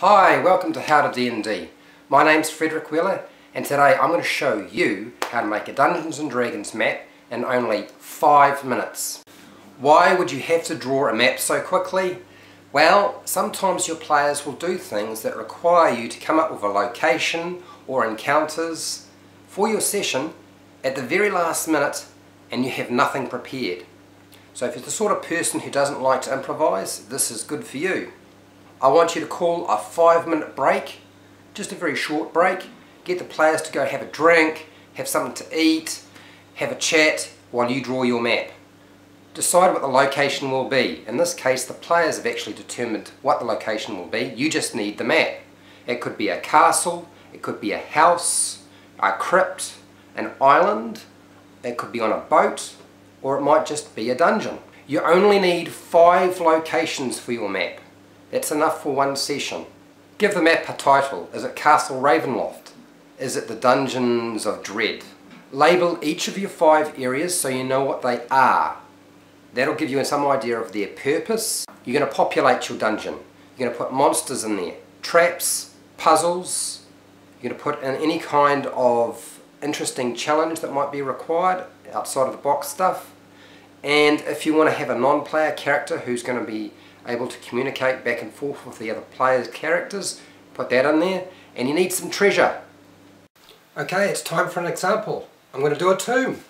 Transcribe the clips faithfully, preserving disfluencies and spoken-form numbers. Hi, welcome to How to D and D. My name's Frederick Wheeler and today I'm going to show you how to make a Dungeons and Dragons map in only five minutes. Why would you have to draw a map so quickly? Well, sometimes your players will do things that require you to come up with a location or encounters for your session at the very last minute and you have nothing prepared. So if you're the sort of person who doesn't like to improvise, this is good for you. I want you to call a five minute break, just a very short break, get the players to go have a drink, have something to eat, have a chat while you draw your map. Decide what the location will be. In this case the players have actually determined what the location will be, you just need the map. It could be a castle, it could be a house, a crypt, an island, it could be on a boat, or it might just be a dungeon. You only need five locations for your map. That's enough for one session. Give the map a title. Is it Castle Ravenloft? Is it the Dungeons of Dread? Label each of your five areas so you know what they are. That'll give you some idea of their purpose. You're going to populate your dungeon. You're going to put monsters in there, traps, puzzles. You're going to put in any kind of interesting challenge that might be required, outside of the box stuff. And if you want to have a non-player character who's going to be able to communicate back and forth with the other players' characters, put that in there. And you need some treasure. Okay, it's time for an example. I'm going to do a tomb.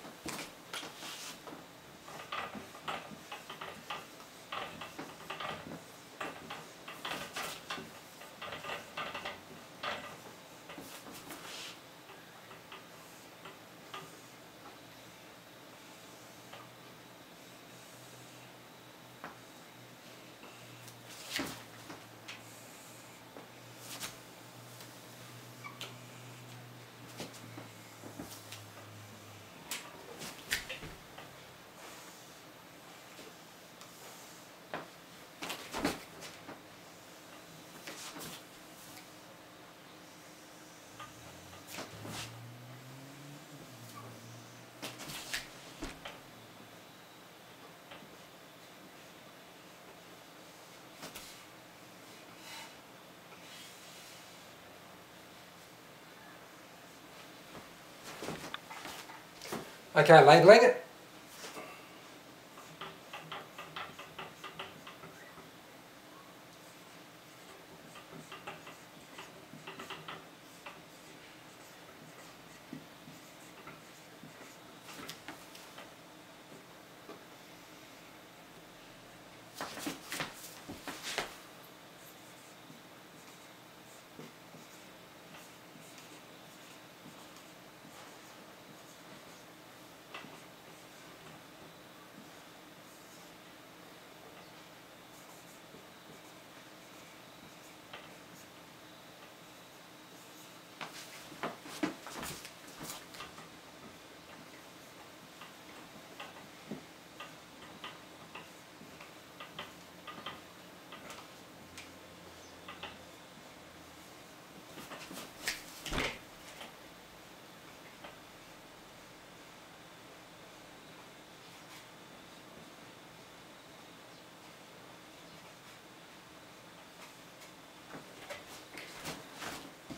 Okay, labeling it.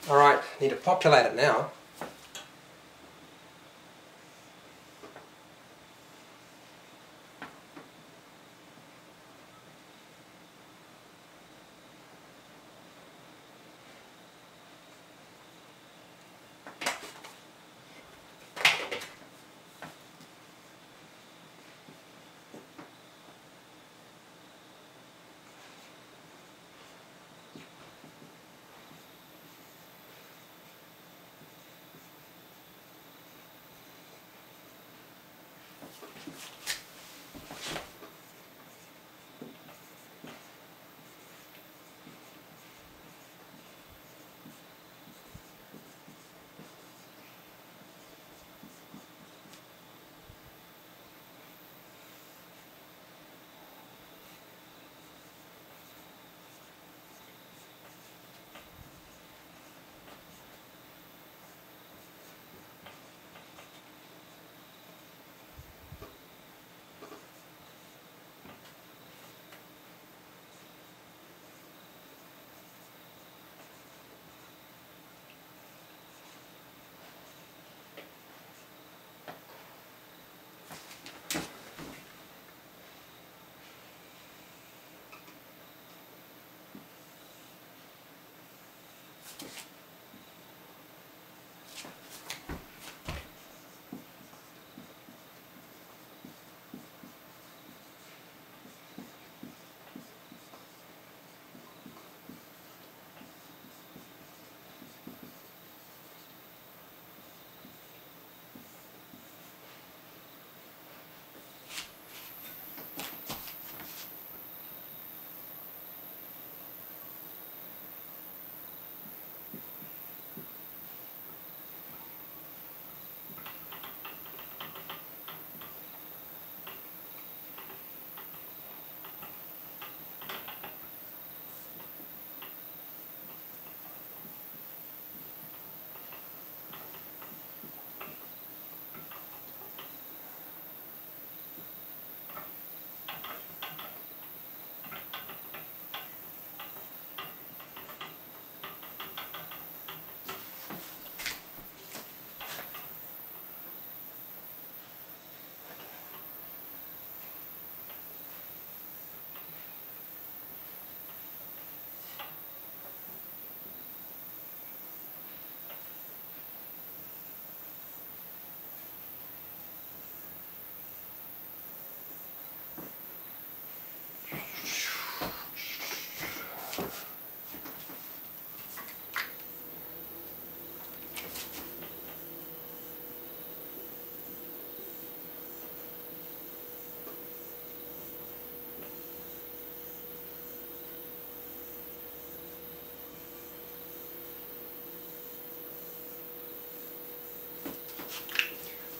Alright, need to populate it now.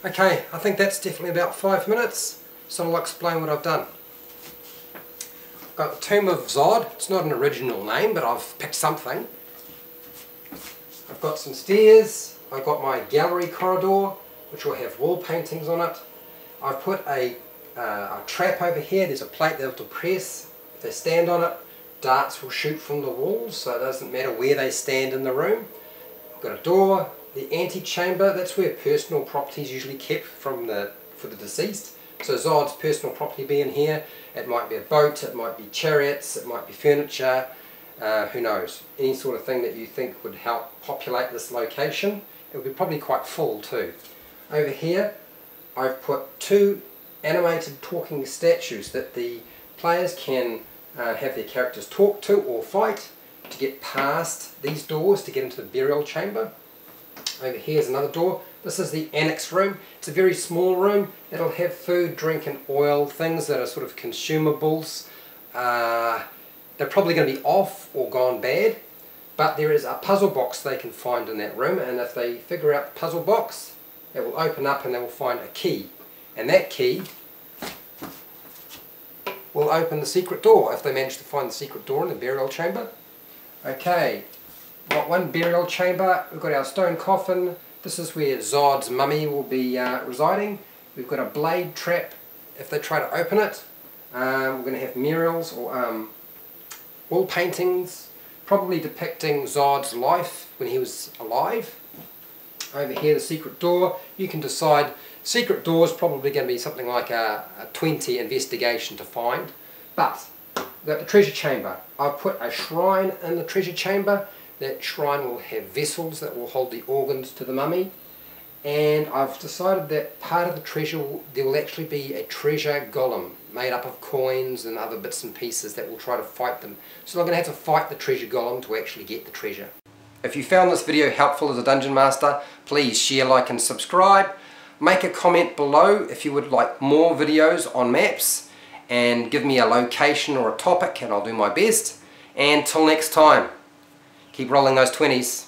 Okay, I think that's definitely about five minutes, so I'll explain what I've done. I've got the Tomb of Zod. It's not an original name, but I've picked something. I've got some stairs. I've got my gallery corridor, which will have wall paintings on it. I've put a, uh, a trap over here. There's a plate they'll press. If they stand on it, darts will shoot from the walls, so it doesn't matter where they stand in the room. I've got a door, the antechamber. That's where personal property is usually kept from the for the deceased. So Zod's personal property being here. It might be a boat, it might be chariots, it might be furniture. Uh, who knows? Any sort of thing that you think would help populate this location. It would be probably quite full too. Over here, I've put two animated talking statues that the players can uh, have their characters talk to or fight to get past these doors to get into the burial chamber. Over here is another door. This is the annex room. It's a very small room. It'll have food, drink and oil, things that are sort of consumables. Uh, They're probably going to be off or gone bad, but there is a puzzle box they can find in that room, and if they figure out the puzzle box, it will open up and they will find a key. And that key will open the secret door, if they manage to find the secret door in the burial chamber. Okay, got one burial chamber. We've got our stone coffin. This is where Zod's mummy will be uh, residing. We've got a blade trap. If they try to open it, um, we're going to have murals or... Um, wall paintings, probably depicting Zod's life when he was alive. Over here, the secret door. You can decide. Secret door is probably going to be something like a, a twenty investigation to find. But the treasure chamber. I've put a shrine in the treasure chamber. That shrine will have vessels that will hold the organs to the mummy. And I've decided that part of the treasure, will, there will actually be a treasure golem, made up of coins and other bits and pieces that will try to fight them. So I'm going to have to fight the treasure golem to actually get the treasure. If you found this video helpful as a Dungeon Master, please share, like and subscribe. Make a comment below if you would like more videos on maps, and give me a location or a topic and I'll do my best. And till next time, keep rolling those twenties.